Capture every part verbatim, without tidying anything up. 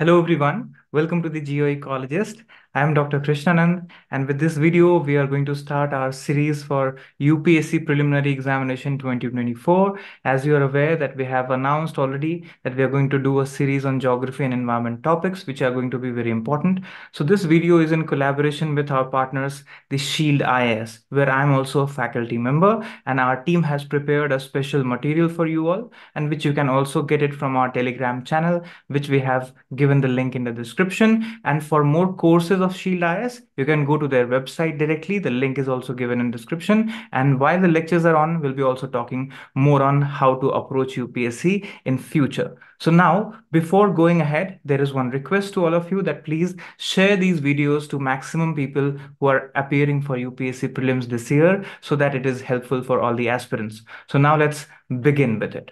Hello everyone, welcome to the GeoEcologist. I am Doctor Krishnanand, and with this video, we are going to start our series for U P S C Preliminary Examination twenty twenty-four. As you are aware that we have announced already that we are going to do a series on geography and environment topics, which are going to be very important. So this video is in collaboration with our partners, the SHIELD I A S, where I'm also a faculty member, and our team has prepared a special material for you all, and which you can also get it from our Telegram channel, which we have given the link in the description. And for more courses of SHIELD I A S, you can go to their website directly. The link is also given in the description. And while the lectures are on, we'll be also talking more on how to approach U P S C in future. So now, before going ahead, there is one request to all of you that please share these videos to maximum people who are appearing for U P S C prelims this year so that it is helpful for all the aspirants. So now let's begin with it.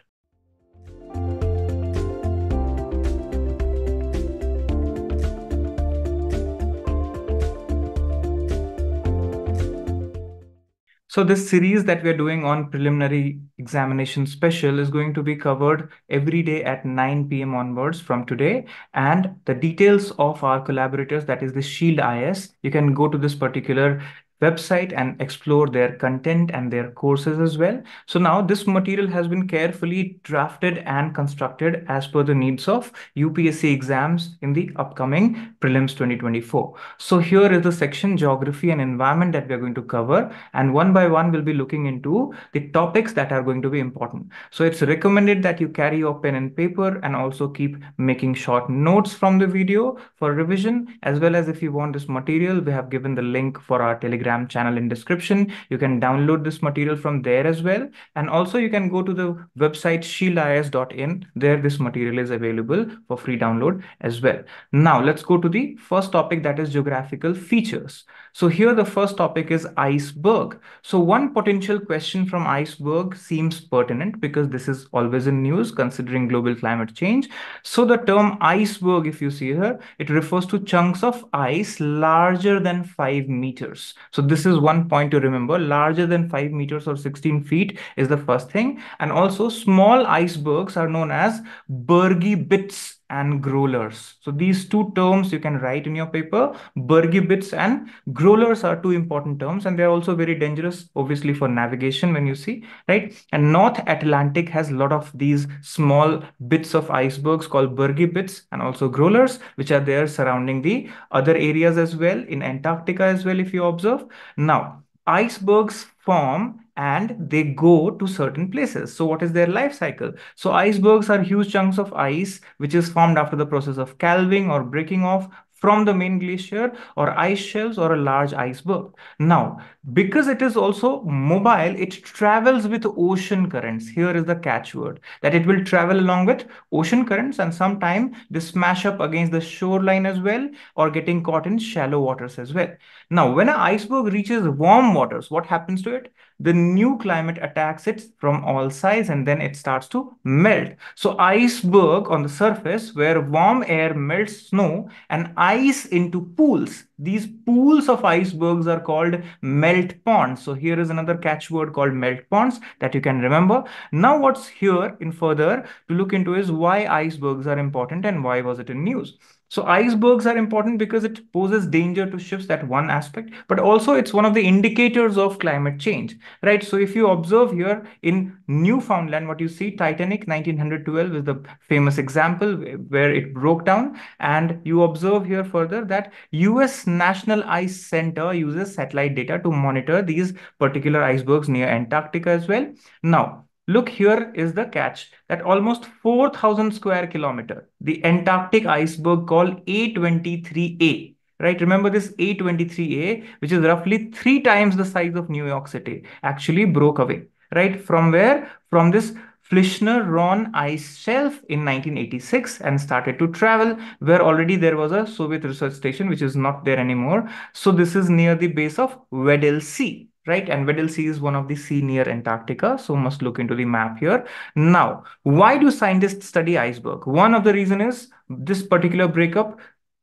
So this series that we're doing on preliminary examination special is going to be covered every day at nine P M onwards from today. And the details of our collaborators, that is the SHIELD I A S, you can go to this particular website and explore their content and their courses as well. So now this material has been carefully drafted and constructed as per the needs of U P S C exams in the upcoming prelims twenty twenty-four. So here is the section geography and environment that we're going to cover. And one by one, we'll be looking into the topics that are going to be important. So it's recommended that you carry your pen and paper and also keep making short notes from the video for revision, as well as if you want this material, we have given the link for our Telegram channel in description. You can download this material from there as well. And also you can go to the website shield I A S dot in. There this material is available for free download as well. Now let's go to the first topic, that is geographical features. So here the first topic is iceberg. So one potential question from iceberg seems pertinent because this is always in news considering global climate change. So the term iceberg, if you see here, it refers to chunks of ice larger than five meters. So this is one point to remember. Larger than five meters or sixteen feet is the first thing. And also small icebergs are known as bergy bits and growlers. So these two terms you can write in your paper. Bergy bits and growlers are two important terms, and they're also very dangerous, obviously, for navigation when you see, right? And North Atlantic has a lot of these small bits of icebergs called bergy bits and also growlers, which are there surrounding the other areas as well, in Antarctica as well, if you observe. Now, icebergs form and they go to certain places. So what is their life cycle? So icebergs are huge chunks of ice, which is formed after the process of calving or breaking off from the main glacier or ice shelves or a large iceberg. Now, because it is also mobile, it travels with ocean currents. Here is the catchword, that it will travel along with ocean currents, and sometimes they smash up against the shoreline as well, or getting caught in shallow waters as well. Now, when an iceberg reaches warm waters, what happens to it? The new climate attacks it from all sides, and then it starts to melt. So iceberg on the surface, where warm air melts snow and ice into pools. These pools of icebergs are called melt ponds. So here is another catchword called melt ponds that you can remember. Now what's here in further to look into is why icebergs are important and why was it in news. So icebergs are important because it poses danger to ships, that one aspect, but also it's one of the indicators of climate change, right? So if you observe here in Newfoundland, what you see, Titanic nineteen twelve is the famous example where it broke down. And you observe here further that U S National Ice Center uses satellite data to monitor these particular icebergs near Antarctica as well. Now, look, here is the catch, that almost four thousand square kilometer, the Antarctic iceberg called A twenty-three A, right? Remember this A twenty-three A, which is roughly three times the size of New York City, actually broke away, right? From where? From this Filchner-Ronne ice shelf in nineteen eighty-six, and started to travel, where already there was a Soviet research station, which is not there anymore. So this is near the base of Weddell Sea. Right, and Weddell Sea is one of the sea near Antarctica, so must look into the map here. Now, why do scientists study iceberg? One of the reason is this particular breakup,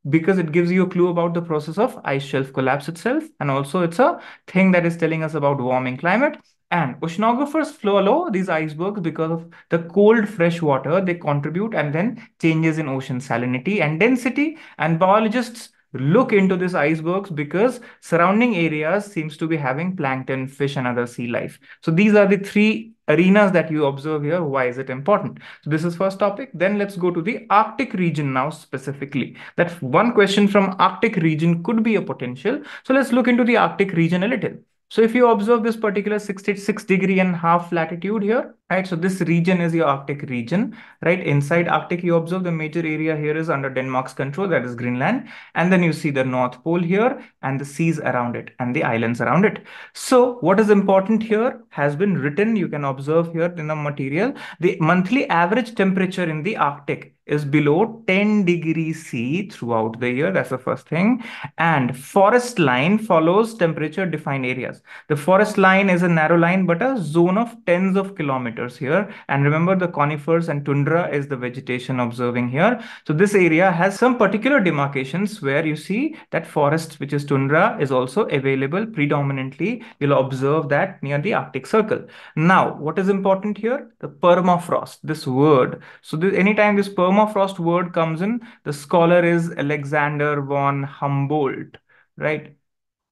because it gives you a clue about the process of ice shelf collapse itself, and also it's a thing that is telling us about warming climate. And oceanographers follow these icebergs because of the cold fresh water they contribute, and then changes in ocean salinity and density. And biologists look into these icebergs because surrounding areas seems to be having plankton, fish, and other sea life. So these are the three arenas that you observe here. Why is it important? So this is first topic. Then let's go to the Arctic region now specifically. That one question from Arctic region could be a potential. So let's look into the Arctic region a little. So if you observe this particular sixty-six degree and half latitude here, right? So this region is your Arctic region, right? Inside Arctic, you observe the major area here is under Denmark's control, that is Greenland. And then you see the North Pole here and the seas around it and the islands around it. So what is important here has been written. You can observe here in the material, the monthly average temperature in the Arctic is below ten degrees C throughout the year. That's the first thing. And forest line follows temperature defined areas. The forest line is a narrow line, but a zone of tens of kilometers here. And remember, the conifers and tundra is the vegetation observing here. So this area has some particular demarcations where you see that forest, which is tundra, is also available predominantly. You'll observe that near the Arctic Circle. Now, what is important here? The permafrost, this word. So this, anytime this permafrost Permafrost word comes in, the scholar is Alexander von Humboldt, right?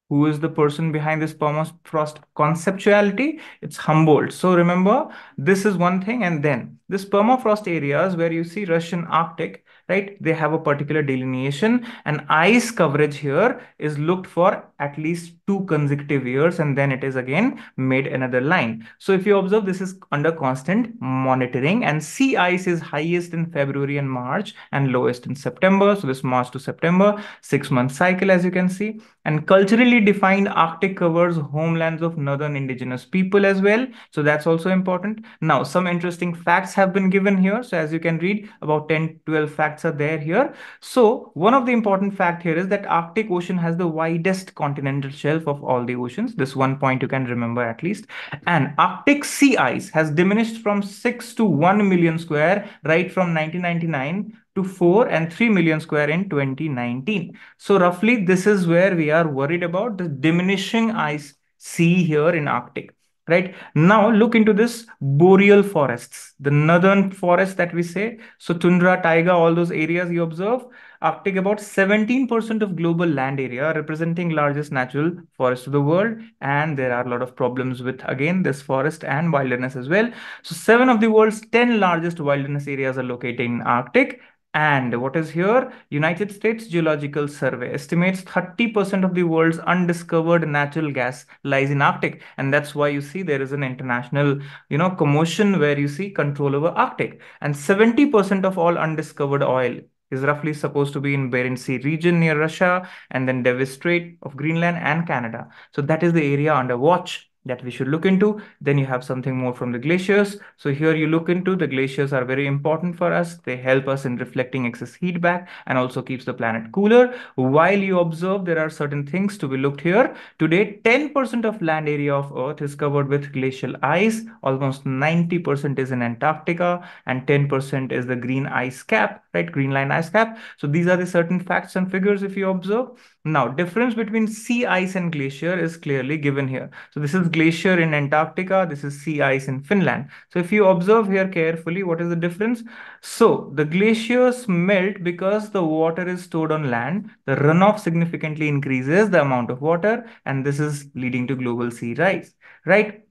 Who is the person behind this permafrost conceptuality? It's Humboldt. So remember, this is one thing. And then this permafrost areas where you see Russian Arctic, right? They have a particular delineation, and ice coverage here is looked for at least two consecutive years. And then it is again made another line. So if you observe, this is under constant monitoring, and sea ice is highest in February and March and lowest in September. So this March to September, six month cycle, as you can see. And culturally defined Arctic covers homelands of northern indigenous people as well. So that's also important. Now, some interesting facts have been given here. So as you can read, about ten, twelve facts are there here. So one of the important fact here is that Arctic Ocean has the widest continental shelf of all the oceans. This one point you can remember at least. And Arctic sea ice has diminished from six to one million square right from nineteen ninety-nine to four and three million square in twenty nineteen. So roughly this is where we are worried about the diminishing ice sea here in Arctic. Right now, look into this boreal forests, the northern forest that we say. So tundra, taiga, all those areas you observe. Arctic about seventeen percent of global land area, representing largest natural forest of the world. And there are a lot of problems with, again, this forest and wilderness as well. So seven of the world's ten largest wilderness areas are located in Arctic. And what is here? United States Geological Survey estimates thirty percent of the world's undiscovered natural gas lies in Arctic. And that's why you see there is an international, you know, commotion where you see control over Arctic. And seventy percent of all undiscovered oil is roughly supposed to be in Bering Sea region near Russia, and then Weddell Strait of Greenland and Canada. So that is the area under watch that we should look into. Then you have something more from the glaciers. So here you look into the glaciers are very important for us. They help us in reflecting excess heat back and also keeps the planet cooler. While you observe, there are certain things to be looked here. Today, ten percent of land area of Earth is covered with glacial ice. Almost ninety percent is in Antarctica and ten percent is the green ice cap, right? Greenland ice cap. So these are the certain facts and figures if you observe. Now, difference between sea ice and glacier is clearly given here. So this is glacier in Antarctica, this is sea ice in Finland. So if you observe here carefully, what is the difference? So the glaciers melt because the water is stored on land. The runoff significantly increases the amount of water, and this is leading to global sea rise, right?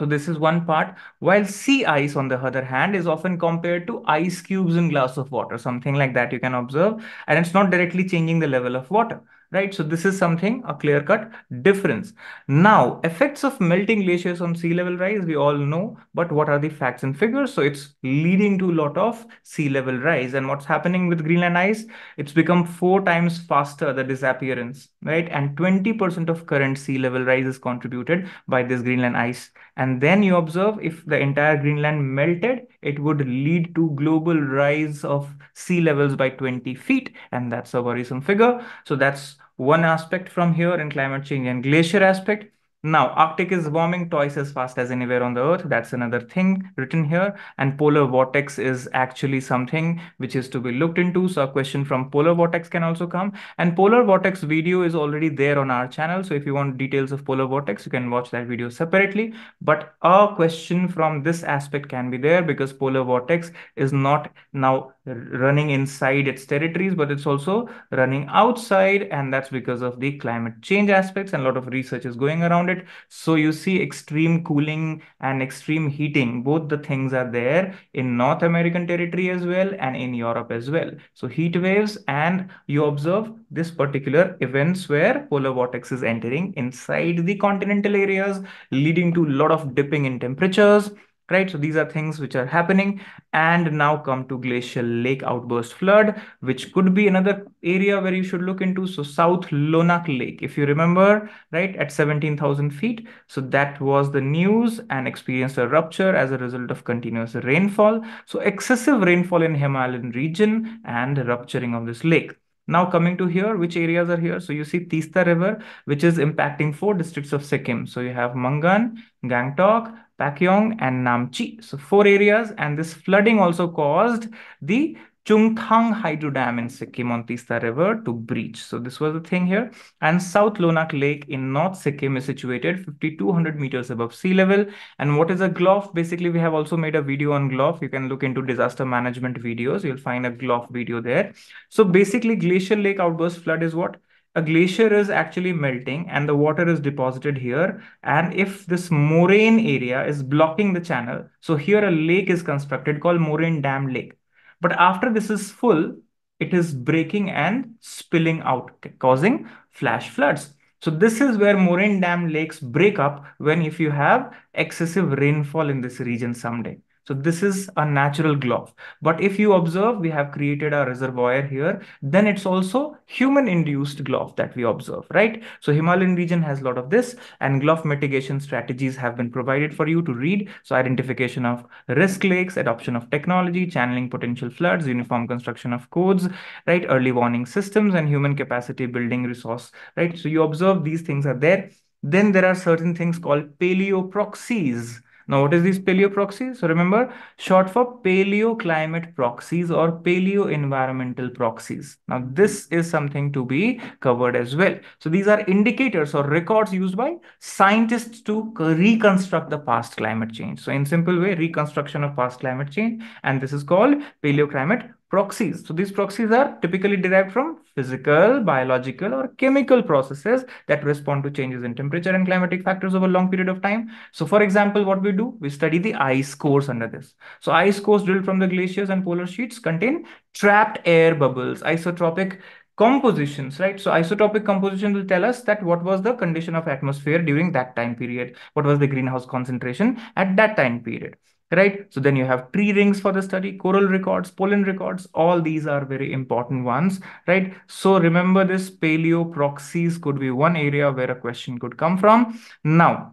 So this is one part, while sea ice, on the other hand, is often compared to ice cubes in glass of water, something like that you can observe, and it's not directly changing the level of water. Right. So this is something, a clear-cut difference. Now, effects of melting glaciers on sea level rise, we all know, but what are the facts and figures? So it's leading to a lot of sea level rise. And what's happening with Greenland ice? It's become four times faster, the disappearance, right? And twenty percent of current sea level rise is contributed by this Greenland ice. And then you observe, if the entire Greenland melted, it would lead to global rise of sea levels by twenty feet. And that's a worrisome figure. So that's one aspect from here in climate change and glacier aspect. Now, Arctic is warming twice as fast as anywhere on the earth. That's another thing written here. And polar vortex is actually something which is to be looked into. So a question from polar vortex can also come. And polar vortex video is already there on our channel. So if you want details of polar vortex, you can watch that video separately. But a question from this aspect can be there because polar vortex is not now running inside its territories, but it's also running outside. And that's because of the climate change aspects, and a lot of research is going around it. So you see extreme cooling and extreme heating, both the things are there in North American territory as well and in Europe as well. So heat waves, and you observe this particular events where polar vortex is entering inside the continental areas, leading to a lot of dipping in temperatures. Right, so these are things which are happening. And now come to glacial lake outburst flood, which could be another area where you should look into. So South Lonac Lake, if you remember, right, at seventeen thousand feet. So that was the news, and experienced a rupture as a result of continuous rainfall. So excessive rainfall in Himalayan region and rupturing of this lake. Now coming to here, which areas are here? So you see Teesta River, which is impacting four districts of Sikkim. So you have Mangan, Gangtok, Pakyong, and Namchi. So four areas, and this flooding also caused the Chungthang Hydro Dam in Sikkim on Teesta River to breach. So this was the thing here. And South Lonac Lake in North Sikkim is situated fifty-two hundred meters above sea level. And what is a G L O F? Basically, we have also made a video on G L O F. You can look into disaster management videos. You'll find a G L O F video there. So basically, glacial lake outburst flood is what? A glacier is actually melting and the water is deposited here. And if this moraine area is blocking the channel, so here a lake is constructed called Moraine Dam Lake. But after this is full, it is breaking and spilling out, causing flash floods. So this is where moraine dam lakes break up when if you have excessive rainfall in this region someday. So this is a natural G L O F. But if you observe, we have created a reservoir here, then it's also human-induced G L O F that we observe, right? So Himalayan region has a lot of this, and G L O F mitigation strategies have been provided for you to read. So identification of risk lakes, adoption of technology, channeling potential floods, uniform construction of codes, right? Early warning systems and human capacity building resource, right? So you observe these things are there. Then there are certain things called paleoproxies. Now, what is these paleo proxies? So remember, short for paleo climate proxies or paleo environmental proxies. Now, this is something to be covered as well. So these are indicators or records used by scientists to reconstruct the past climate change. So in simple way, reconstruction of past climate change. And this is called paleo climate proxies. So these proxies are typically derived from physical, biological, or chemical processes that respond to changes in temperature and climatic factors over a long period of time. So for example, what we do, we study the ice cores under this. So ice cores drilled from the glaciers and polar sheets contain trapped air bubbles, isotropic compositions, right? So isotropic composition will tell us that what was the condition of atmosphere during that time period, what was the greenhouse concentration at that time period. Right. So then you have tree rings for the study, coral records, pollen records. All these are very important ones. Right. So remember this paleo proxies could be one area where a question could come from. Now,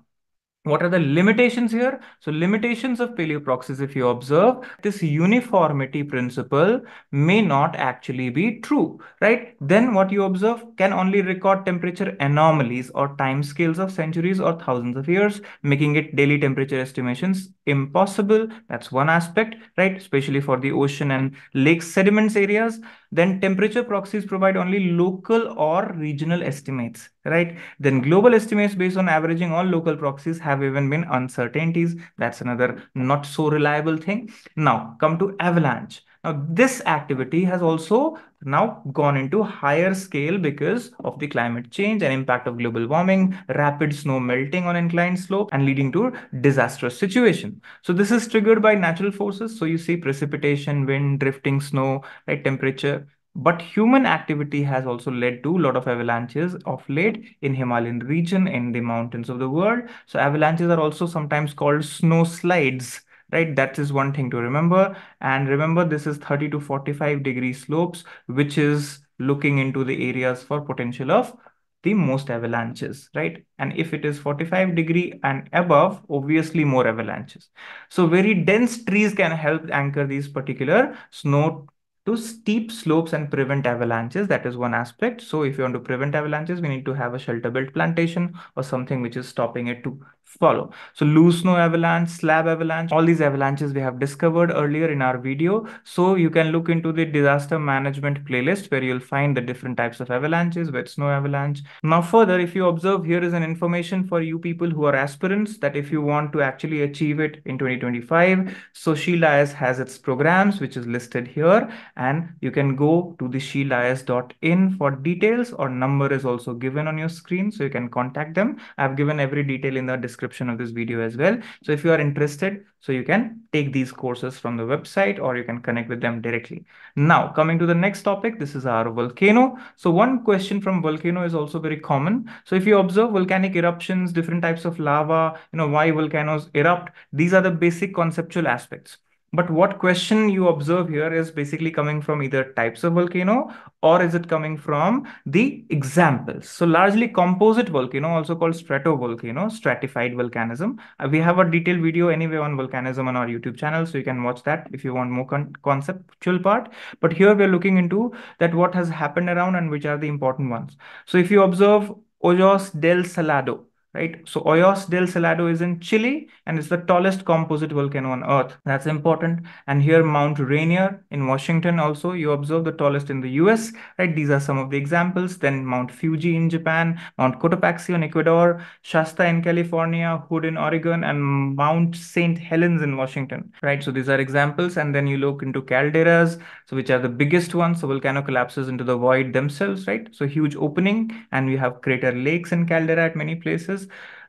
what are the limitations here? So limitations of paleo proxies, if you observe, this uniformity principle may not actually be true, right? Then what you observe can only record temperature anomalies or time scales of centuries or thousands of years, making it daily temperature estimations impossible. That's one aspect, right? Especially for the ocean and lake sediments areas. Then temperature proxies provide only local or regional estimates, right? Then global estimates based on averaging all local proxies have even been uncertainties. That's another not so reliable thing. Now come to avalanche. Now this activity has also now gone into higher scale because of the climate change and impact of global warming, rapid snow melting on inclined slope and leading to disastrous situation. So this is triggered by natural forces. So you see precipitation, wind, drifting snow, right, temperature. But human activity has also led to a lot of avalanches of late in Himalayan region, in the mountains of the world. So avalanches are also sometimes called snow slides. Right, that is one thing to remember. And remember, this is thirty to forty-five degree slopes, which is looking into the areas for potential of the most avalanches, right? And if it is forty-five degree and above, obviously more avalanches. So very dense trees can help anchor these particular snow to steep slopes and prevent avalanches. That is one aspect. So if you want to prevent avalanches, we need to have a shelter built plantation or something which is stopping it to follow. So loose snow avalanche, slab avalanche, all these avalanches we have discovered earlier in our video. So you can look into the disaster management playlist where you'll find the different types of avalanches, wet snow avalanche. Now further, if you observe, here is an information for you people who are aspirants that if you want to actually achieve it in twenty twenty-five, so SHIELD I A S has its programs which is listed here, and you can go to the shield I A S dot in for details, or number is also given on your screen so you can contact them. I've given every detail in the description description of this video as well. So if you are interested, so you can take these courses from the website or you can connect with them directly. Now coming to the next topic, this is our volcano. So one question from volcano is also very common. So if you observe volcanic eruptions, different types of lava, you know, why volcanoes erupt, these are the basic conceptual aspects. But what question you observe here is basically coming from either types of volcano or is it coming from the examples. So largely composite volcano, also called stratovolcano, stratified volcanism. We have a detailed video anyway on volcanism on our YouTube channel, so you can watch that if you want more con conceptual part. But here we're looking into that what has happened around and which are the important ones. So if you observe Ojos del Salado, right? So Ojos del Salado is in Chile and it's the tallest composite volcano on Earth. That's important. And here Mount Rainier in Washington also, you observe the tallest in the U S, right? These are some of the examples. Then Mount Fuji in Japan, Mount Cotopaxi in Ecuador, Shasta in California, Hood in Oregon, and Mount Saint Helens in Washington, right? So these are examples. And then you look into calderas, so which are the biggest ones. So volcano collapses into the void themselves, right? So huge opening, and we have crater lakes and caldera at many places.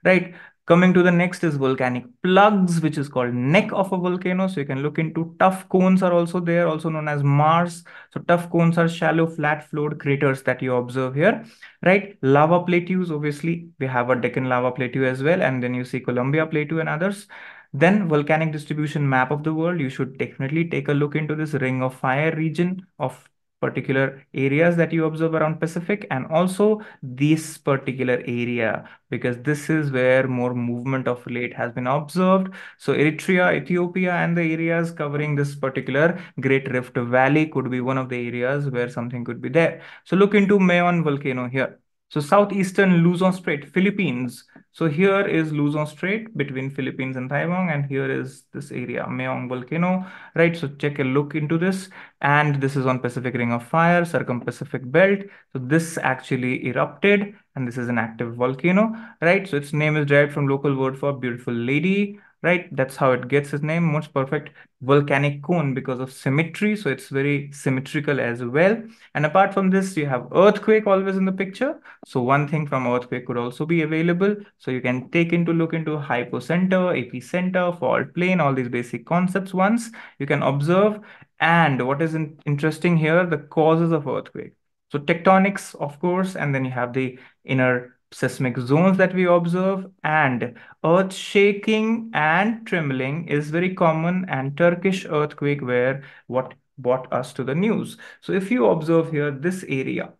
Right. Coming to the next is volcanic plugs, which is called neck of a volcano. So you can look into tuff cones are also there, also known as Mars. So tuff cones are shallow, flat flowed craters that you observe here, right? Lava plateaus, obviously, we have a Deccan lava plateau as well. And then you see Columbia plateau and others. Then volcanic distribution map of the world. You should definitely take a look into this Ring of Fire region of particular areas that you observe around Pacific, and also this particular area, because this is where more movement of late has been observed. So Eritrea, Ethiopia, and the areas covering this particular Great Rift Valley could be one of the areas where something could be there. So look into Mayon volcano here. So southeastern Luzon Strait, Philippines. So here is Luzon Strait between Philippines and Taiwan, and here is this area, Mayon volcano, right? So check a look into this. And this is on Pacific Ring of Fire, Circum-Pacific Belt. So this actually erupted, and this is an active volcano, right? So its name is derived from local word for beautiful lady, right? That's how it gets its name. Most perfect volcanic cone because of symmetry. So it's very symmetrical as well. And apart from this, you have earthquake always in the picture. So one thing from earthquake could also be available. So you can take into look into hypocenter, epicenter, fault plane, all these basic concepts once you can observe. And what is interesting here, the causes of earthquake. So tectonics, of course, and then you have the inner seismic zones that we observe, and earth shaking and trembling is very common, and Turkish earthquake where what brought us to the news. So if you observe here, this area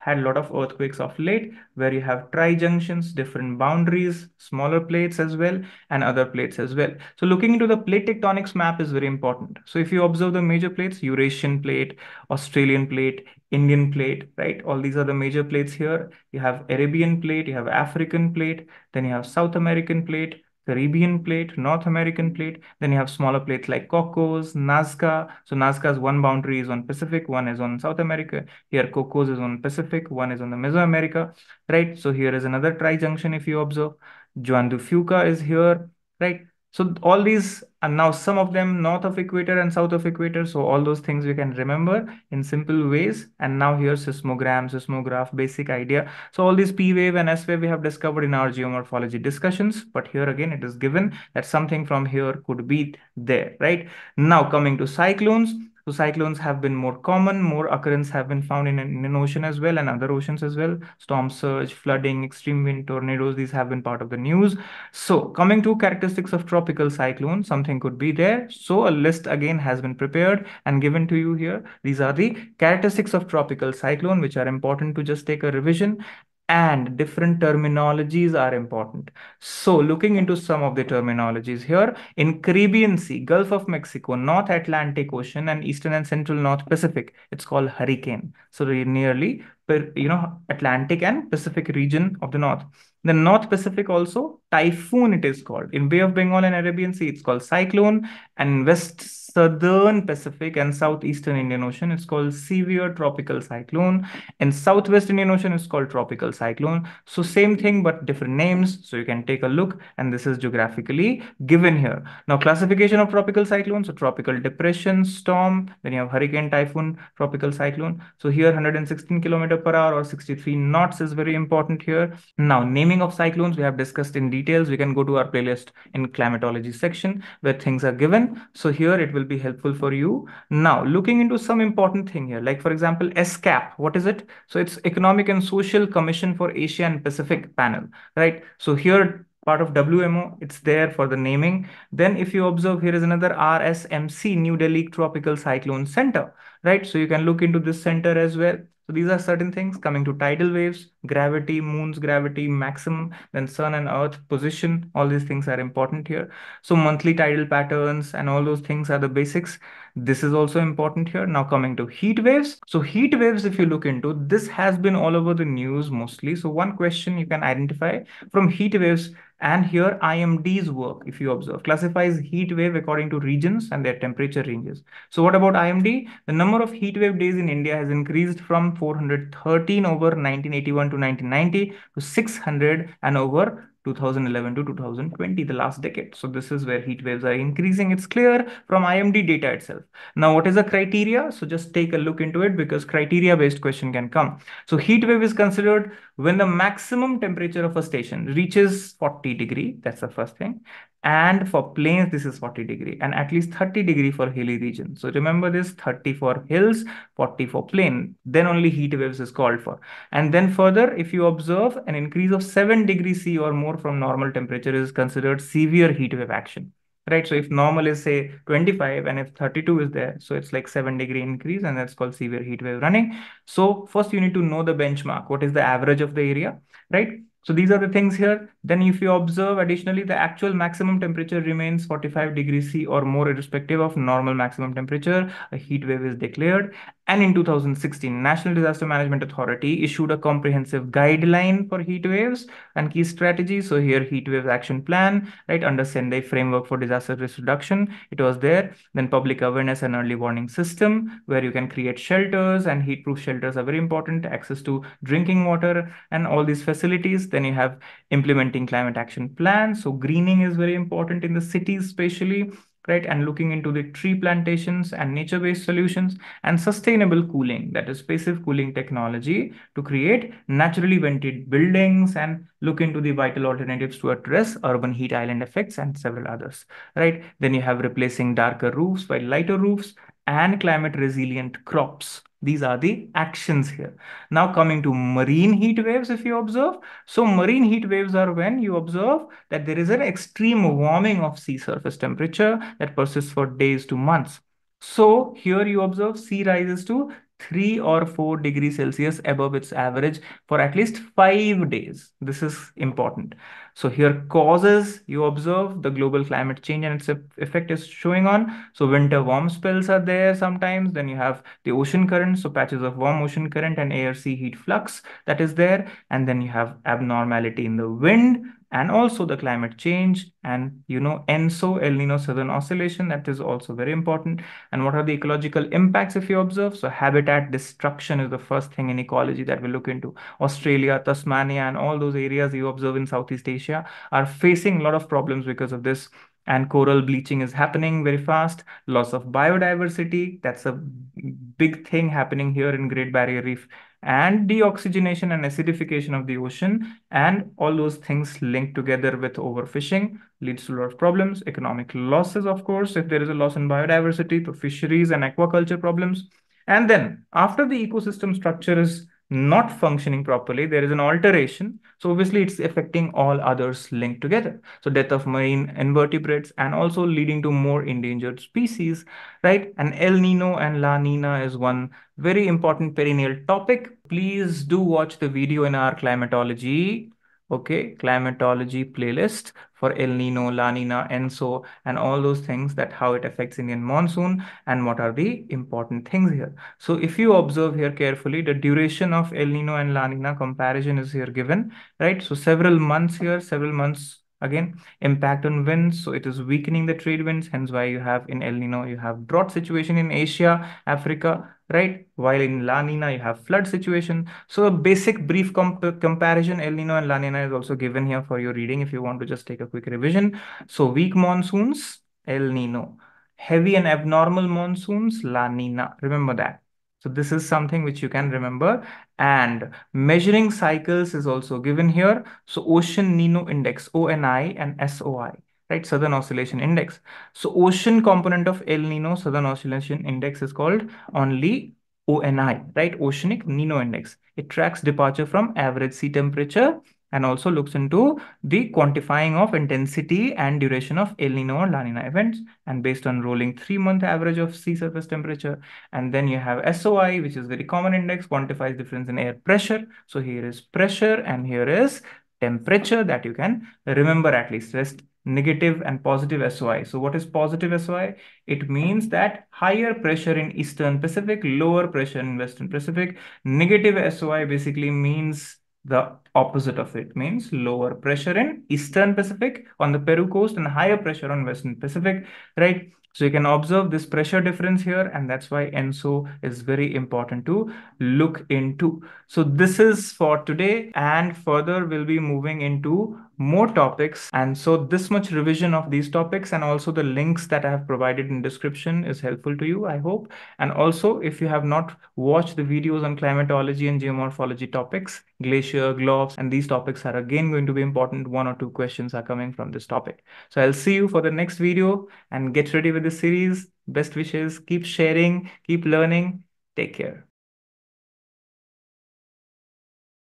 had a lot of earthquakes of late, where you have tri-junctions, different boundaries, smaller plates as well, and other plates as well. So looking into the plate tectonics map is very important. So if you observe the major plates, Eurasian plate, Australian plate, Indian plate, right? All these are the major plates here. You have Arabian plate, you have African plate, then you have South American plate, Caribbean plate, North American plate, then you have smaller plates like Cocos, Nazca. So Nazca's one boundary is on Pacific, one is on South America. Here Cocos is on Pacific, one is on the Mesoamerica, right? So here is another tri-junction if you observe. Juan de Fuca is here, right? So all these are now some of them north of equator and south of equator. So all those things we can remember in simple ways. And now here seismogram, seismograph, basic idea. So all these P wave and S wave we have discovered in our geomorphology discussions. But here again, it is given that something from here could be there, right? Now coming to cyclones. So cyclones have been more common, more occurrence have been found in an Indian Ocean as well and other oceans as well. Storm surge, flooding, extreme wind, tornadoes, these have been part of the news. So coming to characteristics of tropical cyclone, something could be there. So a list again has been prepared and given to you here. These are the characteristics of tropical cyclone, which are important to just take a revision. and different terminologies are important. So looking into some of the terminologies here, in Caribbean Sea, Gulf of Mexico, North Atlantic Ocean, and Eastern and Central North Pacific, it's called hurricane. So nearly, you know, Atlantic and Pacific region of the North. The North Pacific also, typhoon it is called. In Bay of Bengal and Arabian Sea, it's called cyclone. And West Southern Pacific and Southeastern Indian Ocean, it's called severe tropical cyclone. And Southwest Indian Ocean is called tropical cyclone. So same thing, but different names. So you can take a look. And this is geographically given here. Now, classification of tropical cyclones, so tropical depression, storm, then you have hurricane, typhoon, tropical cyclone. So here, one hundred sixteen kilometers per hour or sixty-three knots is very important here. Now, naming of cyclones we have discussed in details. We can go to our playlist in climatology section where things are given. So here it will be helpful for you. Now looking into some important thing here, like for example ESCAP. What is it? So it's Economic and Social Commission for Asia and Pacific Panel, right? So here part of W M O, it's there for the naming. Then if you observe, here is another R S M C, New Delhi Tropical Cyclone Center, right? So you can look into this center as well. So these are certain things. Coming to tidal waves, gravity, moon's gravity, maximum, then sun and earth position. All these things are important here. So monthly tidal patterns and all those things are the basics. This is also important here. Now coming to heat waves. So heat waves, if you look into, this has been all over the news mostly. So one question you can identify from heat waves. And here I M D's work, if you observe, classifies heat wave according to regions and their temperature ranges. So what about I M D? The number of heat wave days in India has increased from four hundred thirteen over nineteen eighty-one to nineteen ninety to six hundred and over two thousand eleven to two thousand twenty, the last decade. So this is where heat waves are increasing. It's clear from I M D data itself. Now, what is the criteria? So just take a look into it because criteria-based question can come. So heat wave is considered when the maximum temperature of a station reaches forty degrees. That's the first thing. And for plains, this is forty degrees and at least thirty degrees for hilly region. So remember this, thirty for hills, forty for plain. Then only heat waves is called for. And then further, if you observe, an increase of seven degrees C or more from normal temperature is considered severe heat wave action, right? So if normal is say twenty-five and if thirty-two is there, so it's like seven degree increase and that's called severe heat wave running. So first you need to know the benchmark. What is the average of the area, right? So these are the things here. Then if you observe additionally, the actual maximum temperature remains forty-five degrees C or more irrespective of normal maximum temperature. A heat wave is declared. And in two thousand sixteen, National Disaster Management Authority issued a comprehensive guideline for heat waves and key strategies. So here, heat wave action plan, right, under Sendai Framework for Disaster Risk Reduction, it was there. Then public awareness and early warning system, where you can create shelters, and heat-proof shelters are very important, access to drinking water and all these facilities. Then you have implementing climate action plans. So greening is very important in the cities especially, right? And looking into the tree plantations and nature-based solutions and sustainable cooling, that is passive cooling technology to create naturally vented buildings and look into the vital alternatives to address urban heat island effects and several others, right? Then you have replacing darker roofs by lighter roofs and climate resilient crops. These are the actions here. Now coming to marine heat waves, if you observe. So marine heat waves are when you observe that there is an extreme warming of sea surface temperature that persists for days to months. So here you observe sea rises to three or four degrees Celsius above its average for at least five days. This is important. So here causes, you observe the global climate change and its effect is showing on. So winter warm spells are there sometimes. Then you have the ocean current, so patches of warm ocean current and air sea heat flux that is there. And then you have abnormality in the wind and also the climate change and, you know, ENSO, El Nino Southern Oscillation, that is also very important. And what are the ecological impacts if you observe? So habitat destruction is the first thing in ecology that we look into. Australia, Tasmania, and all those areas you observe in Southeast Asia are facing a lot of problems because of this. And coral bleaching is happening very fast. Loss of biodiversity, that's a big thing happening here in Great Barrier Reef. And deoxygenation and acidification of the ocean and all those things linked together with overfishing leads to a lot of problems. Economic losses, of course, if there is a loss in biodiversity, to fisheries and aquaculture problems. And then after the ecosystem structure is not functioning properly, there is an alteration. So obviously it's affecting all others linked together. So death of marine invertebrates and also leading to more endangered species, right? And El Nino and La Nina is one very important perennial topic. Please do watch the video in our climatology, okay, climatology playlist for El Nino, La Nina, ENSO, and all those things, that how it affects Indian monsoon and what are the important things here. So if you observe here carefully, the duration of El Nino and La Nina comparison is here given, right? So several months here, several months again, impact on winds. So it is weakening the trade winds. Hence why you have in El Nino, you have drought situation in Asia, Africa, right? While in La Nina, you have flood situation. So a basic brief comp comparison, El Nino and La Nina is also given here for your reading if you want to just take a quick revision. So weak monsoons, El Nino. Heavy and abnormal monsoons, La Nina. Remember that. So this is something which you can remember. And measuring cycles is also given here. So Ocean Nino Index, O N I and S O I. Right, Southern Oscillation Index. So ocean component of El Nino, Southern Oscillation Index is called only O N I, right? Oceanic Nino Index. It tracks departure from average sea temperature and also looks into the quantifying of intensity and duration of El Nino or La Nina events, and based on rolling three-month average of sea surface temperature. And then you have S O I, which is very common index, quantifies difference in air pressure. So here is pressure and here is temperature, that you can remember at least. Rest negative and positive S O I. So what is positive S O I? It means that higher pressure in Eastern Pacific, lower pressure in Western Pacific. Negative S O I basically means the opposite of it, means lower pressure in Eastern Pacific on the Peru coast and higher pressure on Western Pacific, right? So you can observe this pressure difference here, and that's why ENSO is very important to look into. So this is for today, and further we'll be moving into more topics. And so this much revision of these topics, and also the links that I have provided in description, is helpful to you, I hope. And also if you have not watched the videos on climatology and geomorphology topics, glacier, globes, and these topics are again going to be important. One or two questions are coming from this topic. So I'll see you for the next video, and get ready with this series. Best wishes. Keep sharing, keep learning. Take care.